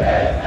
Best.